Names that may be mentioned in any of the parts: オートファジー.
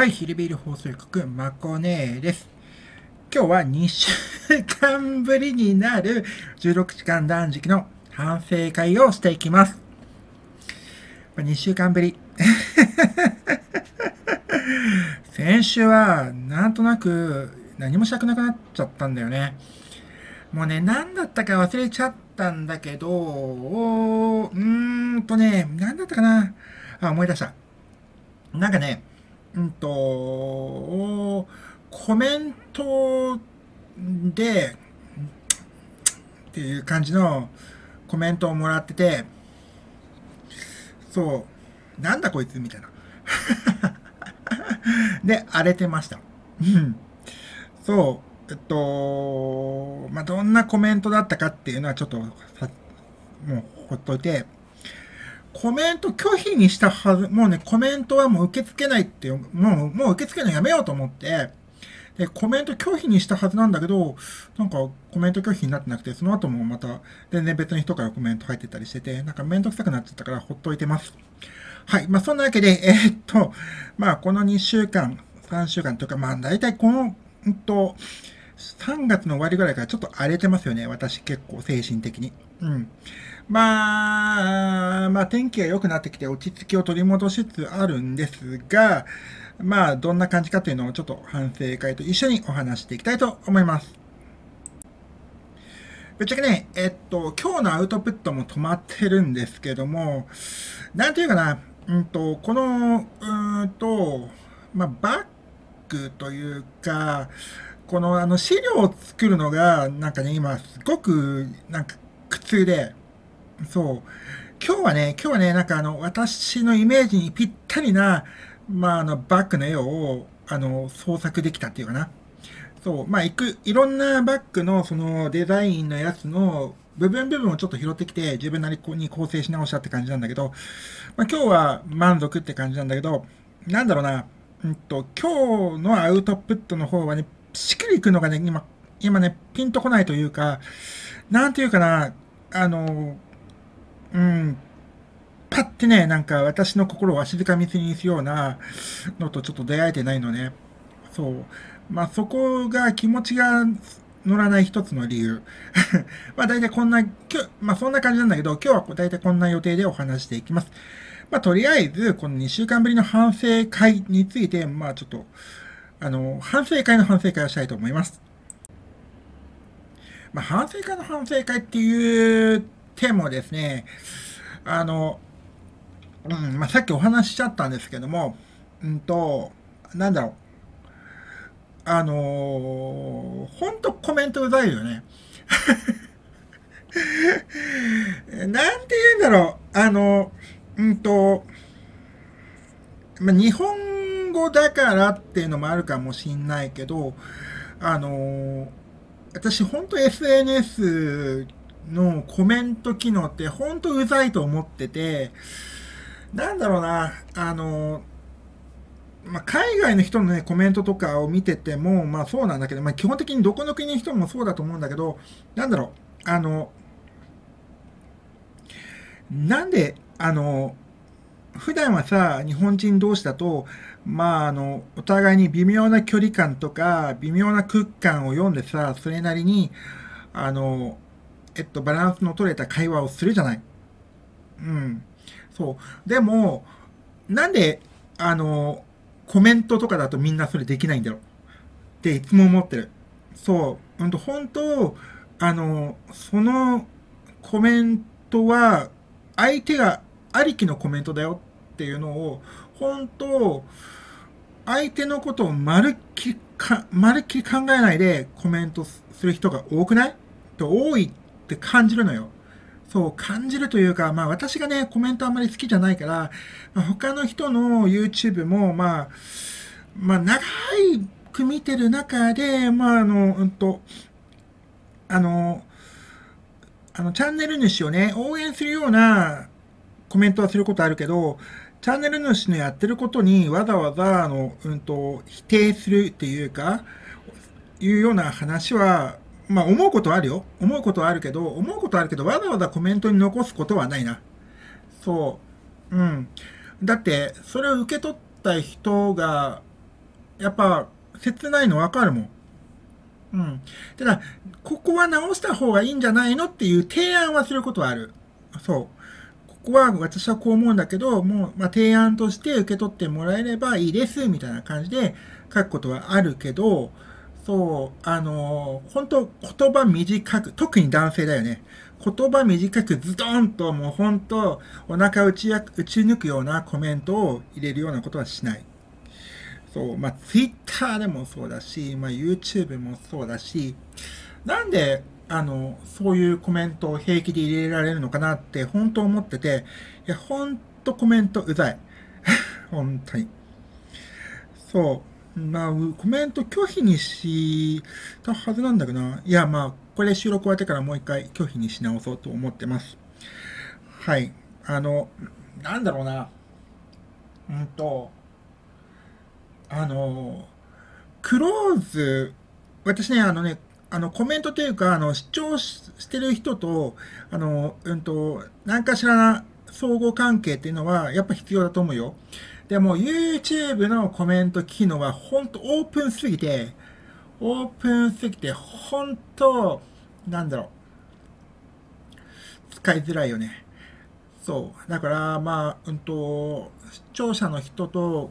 はい、ヒルビル放送局、まこねーです。今日は2週間ぶりになる16時間断食の反省会をしていきます。2週間ぶり。先週はなんとなく何もしたくなくなっちゃったんだよね。もうね、何だったか忘れちゃったんだけど、何だったかな。あ、思い出した。なんかね、コメントで、っていう感じのコメントをもらってて、そう、なんだこいつみたいな。で、荒れてました。そう、どんなコメントだったかっていうのはちょっと、もうほっといて、コメント拒否にしたはず、もうね、コメントはもう受け付けないっていう、もう受け付けないのやめようと思って、で、コメント拒否にしたはずなんだけど、なんかコメント拒否になってなくて、その後もまた、全然別の人からコメント入ってたりしてて、なんかめんどくさくなっちゃったからほっといてます。はい。まあ、そんなわけで、この2週間、3週間というか、大体この、3月の終わりぐらいからちょっと荒れてますよね。私結構精神的に。天気が良くなってきて落ち着きを取り戻しつつあるんですが、どんな感じかというのをちょっと反省会と一緒にお話していきたいと思います。ぶっちゃけね、今日のアウトプットも止まってるんですけども、なんていうかな、バッグというか、この資料を作るのが、なんかね、今すごく、なんか、苦痛で、そう、今日はね、なんか私のイメージにぴったりな、バッグの絵を、創作できたっていうかな。そう、いろんなバッグの、その、デザインのやつの、部分をちょっと拾ってきて、自分なりに構成し直したって感じなんだけど、今日は満足って感じなんだけど、なんだろうな、今日のアウトプットの方はね、しっくりいくのがね、今ね、ピンとこないというか、なんていうかな、パッてね、なんか私の心をわしづかみにするようなのとちょっと出会えてないのね。そう。そこが気持ちが乗らない一つの理由。大体こんな、そんな感じなんだけど、今日は大体こんな予定でお話していきます。とりあえず、この2週間ぶりの反省会について、ちょっと、反省会をしたいと思います。反省会の反省会っていう点もですね、さっきお話ししちゃったんですけども、ほんとコメントうざいよね。なんて言うんだろう、日本語だからっていうのもあるかもしんないけど、私、ほんと SNS のコメント機能ってほんとうざいと思ってて、なんだろうな、海外の人のね、コメントとかを見てても、そうなんだけど、基本的にどこの国の人もそうだと思うんだけど、なんだろう、なんで、普段はさ、日本人同士だと、お互いに微妙な距離感とか、微妙な空間を読んでさ、それなりに、バランスの取れた会話をするじゃない。そう。でも、なんで、コメントとかだとみんなそれできないんだろうっていつも思ってる。そう。本当、そのコメントは、相手がありきのコメントだよっていうのを、本当、相手のことをまるっきり考えないでコメントする人が多くない？多いって感じるのよ。そう、感じるというか、私がね、コメントあんまり好きじゃないから、他の人の YouTube も、長く見てる中で、チャンネル主をね、応援するようなコメントはすることあるけど、チャンネル主のやってることにわざわざ否定するっていうか、いうような話は、思うことはあるよ。思うことはあるけど、わざわざコメントに残すことはないな。だって、それを受け取った人が、やっぱ、切ないのわかるもん。うん。ただ、ここは直した方がいいんじゃないのっていう提案はすることはある。そう。ここは私はこう思うんだけど、もう、まあ、提案として受け取ってもらえればいいです、みたいな感じで書くことはあるけど、そう、本当言葉短く、特に男性だよね。言葉短くズドンと、もう本当お腹打ち抜くようなコメントを入れるようなことはしない。そう、まあ、Twitter でもそうだし、まあ、YouTube もそうだし、なんで、そういうコメントを平気で入れられるのかなって、本当思ってて、いや、本当コメントうざい。本当に。そう、まあ、コメント拒否にしたはずなんだけどな。いや、まあ、これ収録終わってからもう一回拒否にし直そうと思ってます。はい。なんだろうな。クローズ、私ね、コメントというか、視聴してる人と、何かしらな相互関係っていうのは、やっぱ必要だと思うよ。でも、YouTube のコメント機能は、ほんとオープンすぎて、ほんと、なんだろう、使いづらいよね。そう。だから、まあ、視聴者の人と、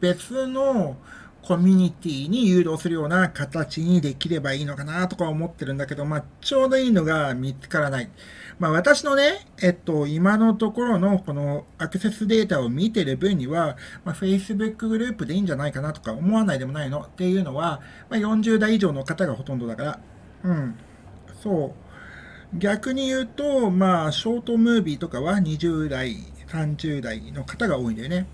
別のコミュニティに誘導するような形にできればいいのかなとか思ってるんだけど、まあ、ちょうどいいのが見つからない。まあ、私のね、今のところのこのアクセスデータを見てる分には、まあ、Facebook グループでいいんじゃないかなとか思わないでもないのっていうのは、まあ、40代以上の方がほとんどだから。うん。そう。逆に言うと、まあ、ショートムービーとかは20代、30代の方が多いんだよね。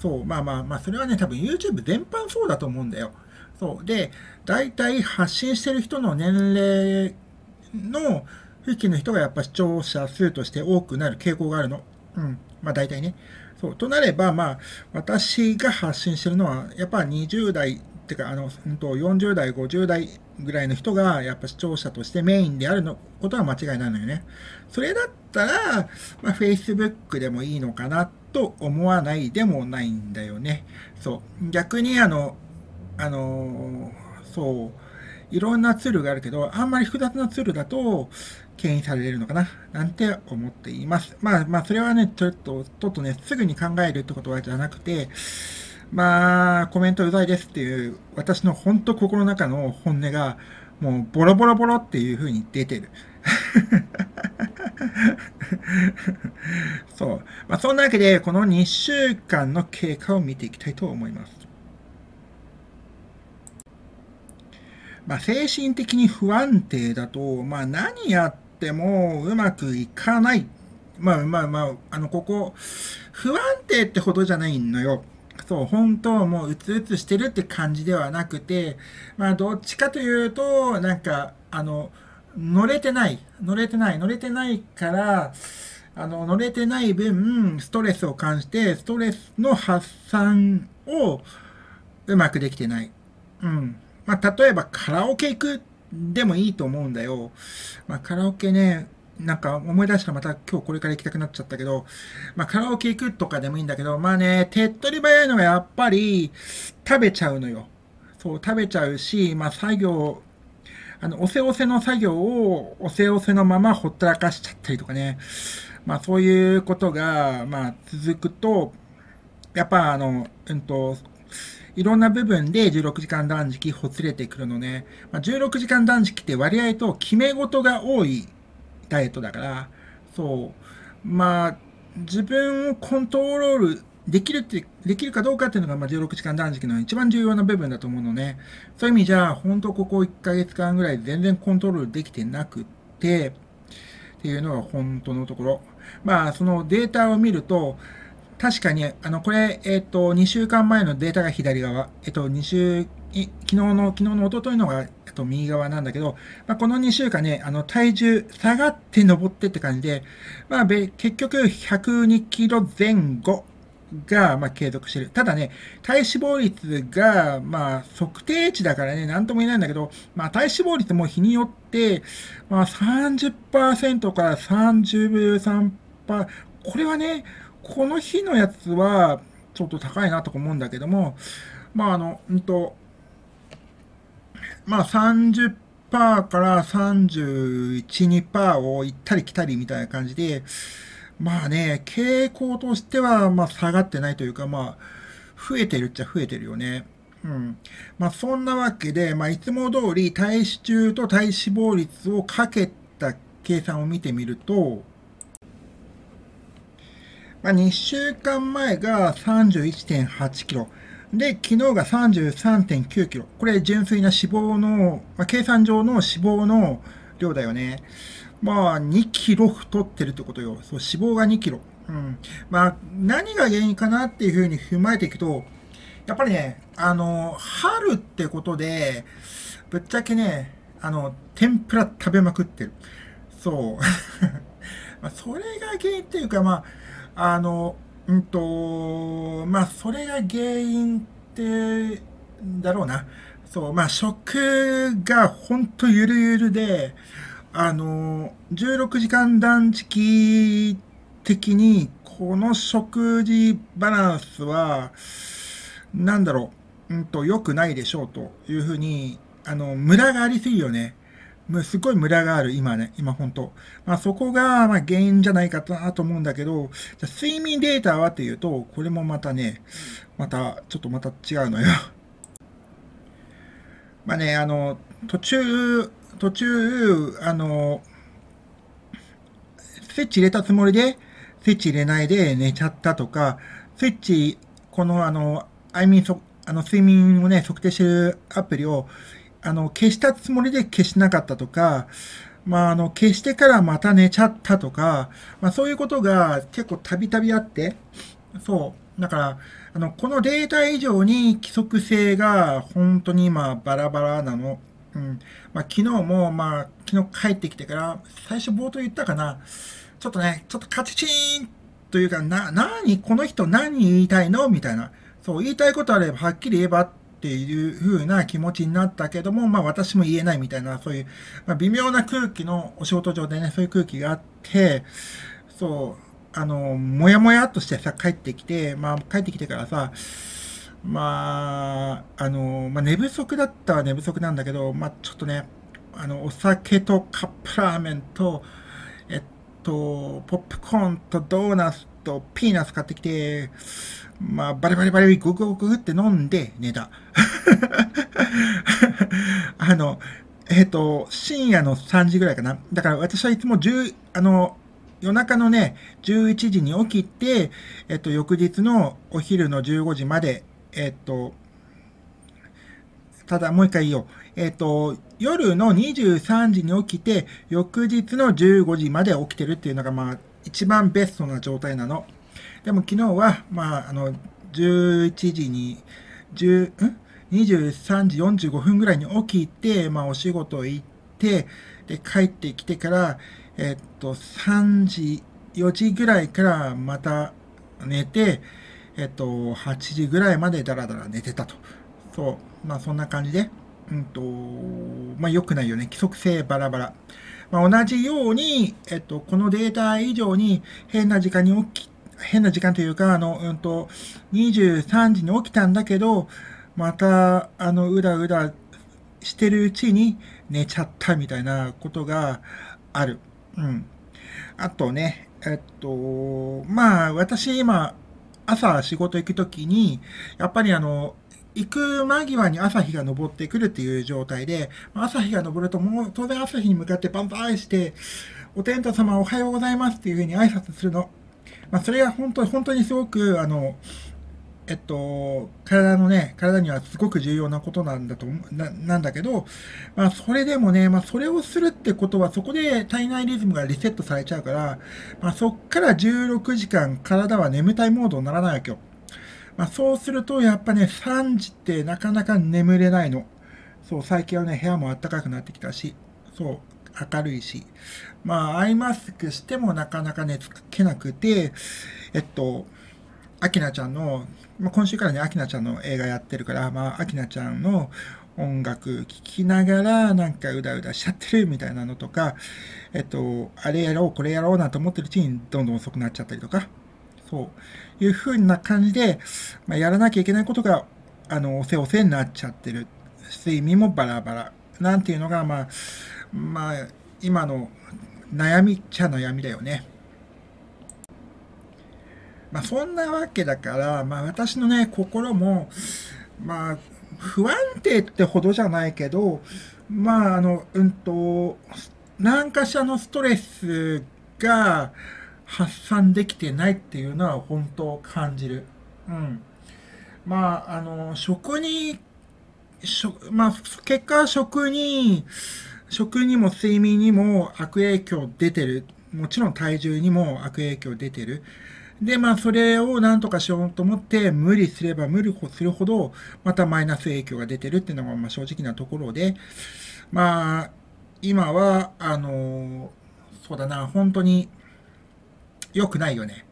そう。まあ、それはね、多分 YouTube 全般そうだと思うんだよ。そう。で、大体発信してる人の年齢の付近の人がやっぱ視聴者数として多くなる傾向があるの。うん。まあ大体ね。そう。となれば、まあ、私が発信してるのは、やっぱ20代、ってか、40代、50代ぐらいの人が、やっぱ視聴者としてメインであるのことは間違いないのよね。それだったら、まあ Facebook でもいいのかなって。と思わないでもないんだよね。そう。逆にそう、いろんなツールがあるけど、あんまり複雑なツールだと、牽引されるのかななんて思っています。まあ、それはね、ちょっとね、すぐに考えるってことはじゃなくて、まあ、コメントうざいですっていう、私の本当心の中の本音が、もう、ボロボロボロっていう風に出てる。そう。まあ、そんなわけで、この2週間の経過を見ていきたいと思います。まあ、精神的に不安定だと、まあ、何やってもうまくいかない。まあ、ここ、不安定ってほどじゃないのよ。そう、本当もううつうつしてるって感じではなくて、まあ、どっちかというと、なんか、乗れてないから、乗れてない分、ストレスを感じて、ストレスの発散をうまくできてない。うん。まあ、例えばカラオケ行くでもいいと思うんだよ。まあ、カラオケね、なんか思い出したらまた今日これから行きたくなっちゃったけど、まあ、カラオケ行くとかでもいいんだけど、まあね、手っ取り早いのがやっぱり食べちゃうのよ。そう、食べちゃうし、まあ、作業、おせの作業を、おせのままほったらかしちゃったりとかね。まあ、そういうことが、まあ、続くと、やっぱ、いろんな部分で16時間断食ほつれてくるのね。まあ、16時間断食って割合と決め事が多いダイエットだから、そう。まあ、自分をコントロールできるかどうかっていうのが、まあ、16時間断食の一番重要な部分だと思うのね。そういう意味じゃ、ほんとここ1ヶ月間ぐらい全然コントロールできてなくて、っていうのが本当のところ。まあ、そのデータを見ると、確かに、これ、2週間前のデータが左側、昨日のおとといのが、右側なんだけど、まあ、この2週間ね、体重下がって登ってって感じで、まあ、結局102キロ前後。が、まあ、継続してる。ただね、体脂肪率が、まあ、測定値だからね、なんとも言えないんだけど、まあ、体脂肪率も日によって、まあ、30% から 33%、これはね、この日のやつは、ちょっと高いなとか思うんだけども、30% から31、2% を行ったり来たりみたいな感じで、まあね、傾向としては、下がってないというか、増えてるっちゃ増えてるよね。うん。そんなわけで、いつも通り体脂中と体脂肪率をかけた計算を見てみると、2週間前が 31.8 キロ。で、昨日が 33.9 キロ。これ純粋な脂肪の、計算上の脂肪の量だよね。2キロ太ってるってことよ。そう、脂肪が2キロ。うん。何が原因かなっていうふうに踏まえていくと、やっぱりね、春ってことで、ぶっちゃけね、天ぷら食べまくってる。そう。それが原因っていうか、それが原因って、だろうな。そう、食がほんとゆるゆるで、16時間断食的に、この食事バランスは、良くないでしょうというふうに、ムラがありすぎるよね。すごいムラがある、今ね、今本当。そこが、原因じゃないかなと思うんだけど、じゃ睡眠データはっていうと、これもまたね、また違うのよ。途中、スイッチ入れたつもりで、スイッチ入れないで寝ちゃったとか、スイッチ、この睡眠をね、測定してるアプリを、消したつもりで消しなかったとか、消してからまた寝ちゃったとか、そういうことが結構たびたびあって、そう。だから、このデータ以上に規則性が本当に今バラバラなの。うん。昨日も、昨日帰ってきてから、最初冒頭言ったかな。ちょっとカチチーンというか、この人何言いたいのみたいな。そう、言いたいことあれば、はっきり言えばっていう風な気持ちになったけども、私も言えないみたいな、そういう、微妙な空気の、お仕事上でね、そういう空気があって、そう、もやもやっとしてさ、帰ってきて、帰ってきてからさ、寝不足だったは寝不足なんだけど、ちょっとね、お酒とカップラーメンと、ポップコーンとドーナツとピーナツ買ってきて、バリバリゴクゴクって飲んで寝た。深夜の3時ぐらいかな。だから私はいつも夜中のね、11時に起きて、翌日のお昼の15時まで、ただもう一回言おう。夜の23時に起きて、翌日の15時まで起きてるっていうのが、一番ベストな状態なの。でも昨日は、11時に、23時45分ぐらいに起きて、お仕事行って、で、帰ってきてから、3時、4時ぐらいからまた寝て、8時ぐらいまでダラダラ寝てたと。そう。そんな感じで。良くないよね。規則性バラバラ。同じように、このデータ以上に変な時間というか、23時に起きたんだけど、また、うだうだしてるうちに寝ちゃったみたいなことがある。うん。あとね、私今、朝仕事行くときに、やっぱり行く間際に朝日が昇ってくるっていう状態で、朝日が昇るともう当然朝日に向かってバンバンして、お天道様おはようございますっていうふうに挨拶するの。それが本当にすごく、体にはすごく重要なことなんだけど、それでもね、それをするってことは、そこで体内リズムがリセットされちゃうから、そっから16時間体は眠たいモードにならないわけよ。そうすると、やっぱね、3時ってなかなか眠れないの。そう、最近はね、部屋も暖かくなってきたし、そう、明るいし。アイマスクしてもなかなかね、つけなくて、今週からね、明菜ちゃんの映画やってるから、明菜ちゃんの音楽聴きながら、うだうだしちゃってるみたいなのとか、あれやろう、これやろうなんて思ってるうちに、どんどん遅くなっちゃったりとか。そういう風な感じで、やらなきゃいけないことがおせになっちゃってる、睡眠もバラバラなんていうのが、まあ今の悩みっちゃ悩みだよね。そんなわけだから、私のね、心も、不安定ってほどじゃないけど、何かしらのストレスが発散できてないっていうのは本当感じる。うん。結果食にも睡眠にも悪影響出てる。もちろん体重にも悪影響出てる。で、それを何とかしようと思って、無理すれば無理するほど、またマイナス影響が出てるっていうのが、正直なところで、今は、そうだな、本当に、良くないよね。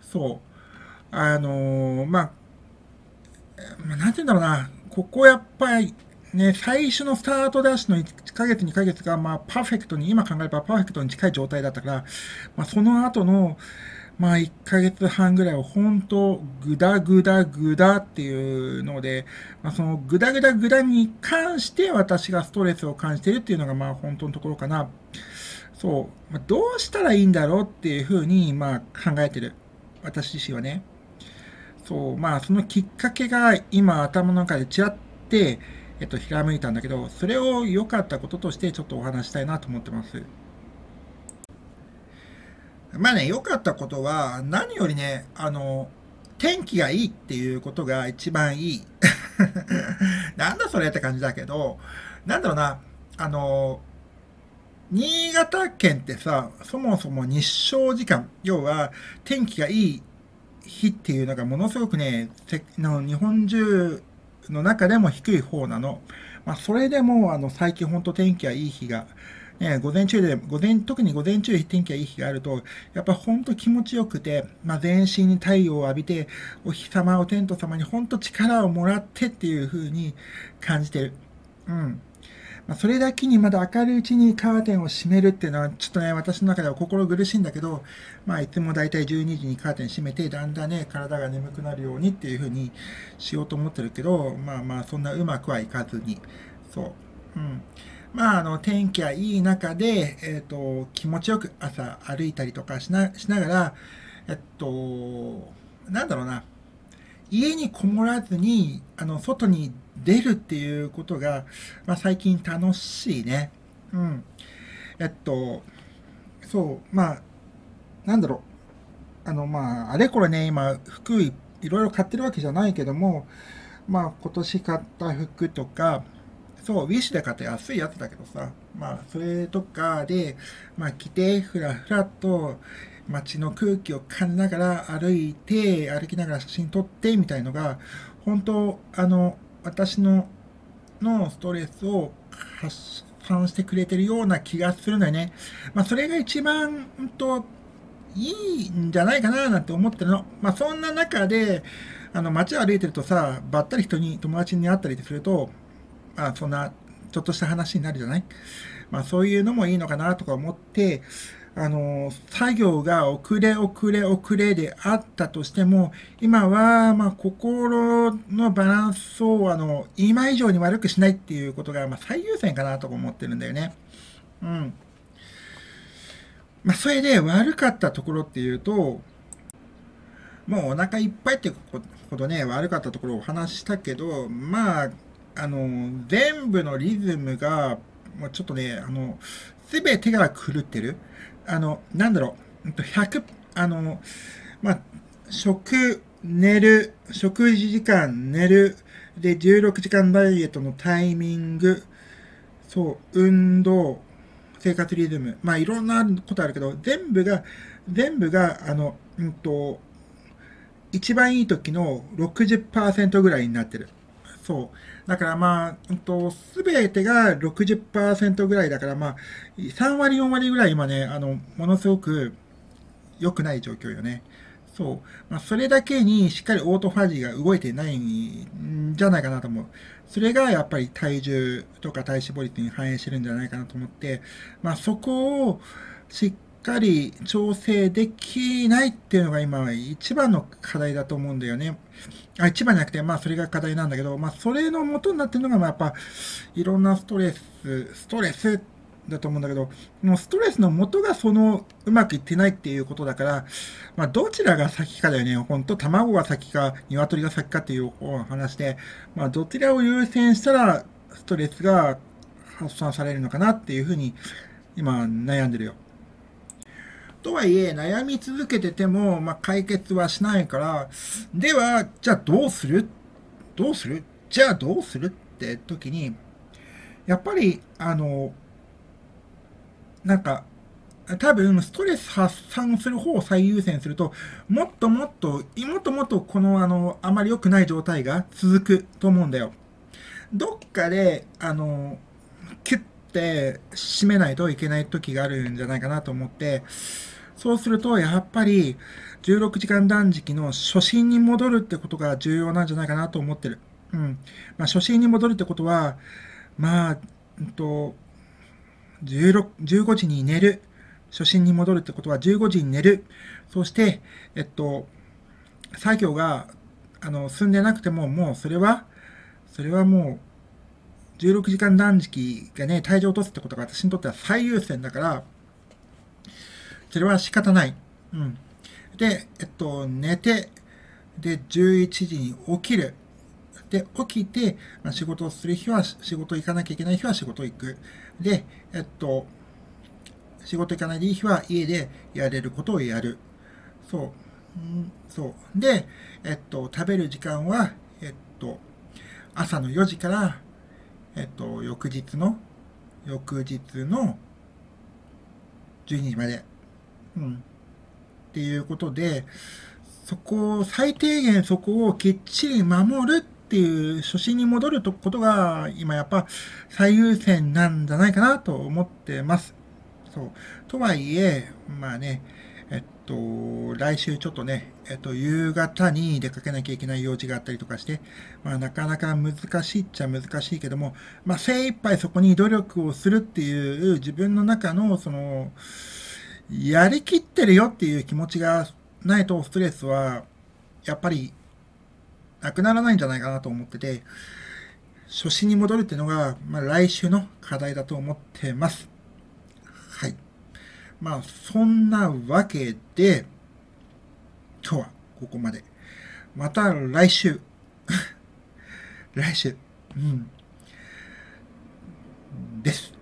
そう。なんて言うんだろうな、ここやっぱり、ね、最初のスタートダッシュの1ヶ月、2ヶ月が、パーフェクトに、今考えればパーフェクトに近い状態だったから、その後の、1ヶ月半ぐらいを本当、ぐだぐだぐだっていうので、そのぐだぐだぐだに関して私がストレスを感じているっていうのが本当のところかな。そう。どうしたらいいんだろうっていうふうに考えてる。私自身はね。そう。そのきっかけが今頭の中でちらって、ひらめいたんだけど、それを良かったこととしてちょっとお話したいなと思ってます。良かったことは、何よりね、天気がいいっていうことが一番いい。なんだそれって感じだけど、なんだろうな、新潟県ってさ、そもそも日照時間、要は天気がいい日っていうのがものすごくね、日本中の中でも低い方なの。それでも、最近ほんと天気がいい日が、ね、特に午前中天気がいい日があると、やっぱほんと気持ちよくて、全身に太陽を浴びて、お日様、お天道様にほんと力をもらってっていう風に感じてる。うん。それだけにまだ明るいうちにカーテンを閉めるっていうのは、ちょっとね、私の中では心苦しいんだけど、いつもだいたい12時にカーテン閉めて、だんだんね、体が眠くなるようにっていう風にしようと思ってるけど、そんなうまくはいかずに。そう。うん。天気がいい中で、気持ちよく朝歩いたりとかしながら、なんだろうな、家にこもらずに、外に出るっていうことが、最近楽しいね。うん。そう、なんだろう、あれこれね、今、服いろいろ買ってるわけじゃないけども、今年買った服とか、そう、ウィッシュで買った安いやつだけどさ、それとかで、着て、ふらふらと街の空気を感じながら歩きながら写真撮って、みたいのが、本当、私のストレスを発散してくれてるような気がするのよね。それが一番、いいんじゃないかな、なんて思ってるの。そんな中で、街を歩いてるとさ、ばったり友達に会ったりすると、そんな、ちょっとした話になるじゃない？そういうのもいいのかなとか思って、作業が遅れであったとしても、今は、心のバランスを、今以上に悪くしないっていうことが、最優先かなとか思ってるんだよね。うん。それで悪かったところっていうと、もうお腹いっぱいってほどね、悪かったところをお話ししたけど、全部のリズムが、ちょっとね、すべてが狂ってる。なんだろう、食事時間、寝る、で、16時間ダイエットのタイミング、そう、運動、生活リズム、いろんなことあるけど、全部が、一番いい時の 60% ぐらいになってる。そう。だからすべてが 60% ぐらいだから、3割、4割ぐらい今ね、ものすごく良くない状況よね。そう。それだけにしっかりオートファジーが動いてないんじゃないかなと思う。それがやっぱり体重とか体脂肪率に反映してるんじゃないかなと思って、そこをしっかり調整できないっていうのが今一番の課題だと思うんだよね。あ、一番じゃなくて、まあそれが課題なんだけど、まあそれの元になってるのが、まあやっぱいろんなストレスだと思うんだけど、もうストレスの元がうまくいってないっていうことだから、まあどちらが先かだよね。ほんと卵が先か、鶏が先かっていう話で、まあどちらを優先したらストレスが発散されるのかなっていうふうに今悩んでるよ。とはいえ、悩み続けてても、まあ、解決はしないから、では、じゃあどうするって時に、やっぱり、なんか、多分、ストレス発散する方を最優先すると、もっともっとあまり良くない状態が続くと思うんだよ。どっかで、キュッて締めないといけない時があるんじゃないかなと思って、そうすると、やっぱり、16時間断食の初心に戻るってことが重要なんじゃないかなと思ってる。うん。まあ、初心に戻るってことは、まあ、15時に寝る。初心に戻るってことは、15時に寝る。そして、作業が、進んでなくても、もう、それはもう、16時間断食がね、体重を落とすってことが私にとっては最優先だから、それは仕方ない。うん。で、寝て、で、11時に起きる。で、起きて、まあ、仕事をする日は仕事行かなきゃいけない日は仕事行く。で、仕事行かないでいい日は家でやれることをやる。そう。で、食べる時間は、朝の4時から、翌日の12時まで。うん。っていうことで、最低限そこをきっちり守るっていう初心に戻ることが今やっぱ最優先なんじゃないかなと思ってます。そう。とはいえ、まあね、来週ちょっとね、夕方に出かけなきゃいけない用事があったりとかして、まあなかなか難しいっちゃ難しいけども、まあ精一杯そこに努力をするっていう自分の中のやりきってるよっていう気持ちがないとストレスはやっぱりなくならないんじゃないかなと思ってて、初心に戻るっていうのが、まあ来週の課題だと思ってます。はい。まあ、そんなわけで、今日はここまで。また来週。来週。うん。です。